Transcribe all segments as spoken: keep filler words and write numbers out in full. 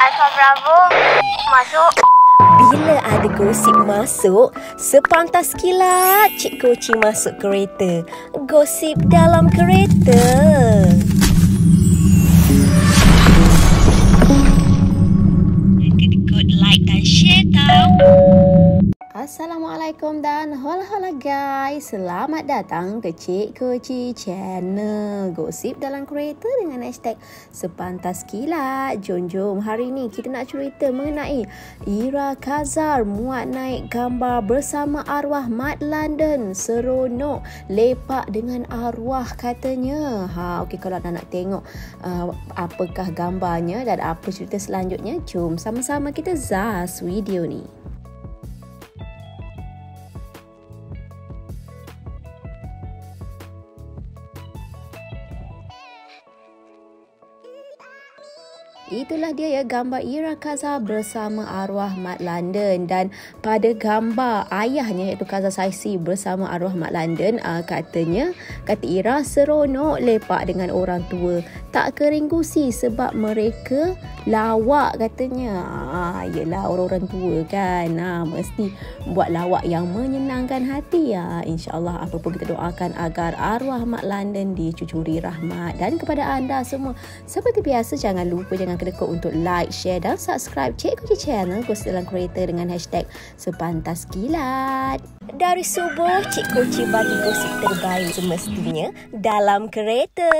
Alpha Bravo masuk. Bila ada gosip masuk, sepantas kilat Cik Koci masuk kereta. Gosip dalam kereta. Good like dan share tau. Assalamualaikum dan hola-hola guys. Selamat datang ke Cik Koci Channel. Gosip dalam kereta dengan hashtag sepantas kilat. Jom-jom, hari ni kita nak cerita mengenai Ira Kazar muat naik gambar bersama arwah Mat London. Seronok lepak dengan arwah katanya. Ha, okey, kalau nak, nak tengok uh, apakah gambarnya dan apa cerita selanjutnya, jom sama-sama kita zas video ni. Itulah dia ya, gambar Ira Kazar bersama arwah Mat London. Dan pada gambar ayahnya iaitu Kaza Saisi bersama arwah Mat London, uh, katanya, kata Ira, seronok lepak dengan orang tua. Tak kering gusi sebab mereka lawak katanya. Ah, yelah, orang-orang tua kan, ah, mesti buat lawak yang menyenangkan hati ya. InsyaAllah apa pun kita doakan agar arwah Mat London dicucuri rahmat. Dan kepada anda semua, seperti biasa, jangan lupa, jangan kedekut untuk like, share dan subscribe Cik Koci Channel Gosip Dalam Kereta dengan hashtag sepantas kilat. Dari subuh, Cik Koci bagi gosip terbaik semestinya dalam kereta.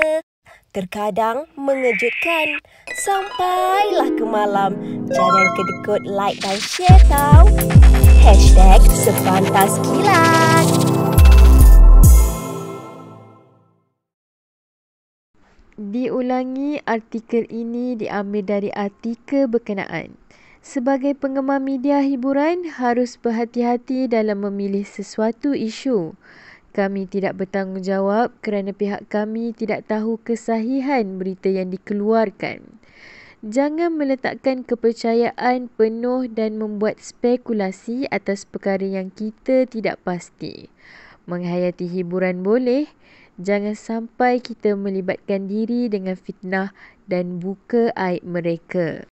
Terkadang mengejutkan, sampailah ke malam. Jangan kedekut like dan share tau. Hashtag sepantas kilat. Diulangi, artikel ini diambil dari artikel berkenaan. Sebagai penggemar media hiburan, harus berhati-hati dalam memilih sesuatu isu. Kami tidak bertanggungjawab kerana pihak kami tidak tahu kesahihan berita yang dikeluarkan. Jangan meletakkan kepercayaan penuh dan membuat spekulasi atas perkara yang kita tidak pasti. Menghayati hiburan boleh, jangan sampai kita melibatkan diri dengan fitnah dan buka aib mereka.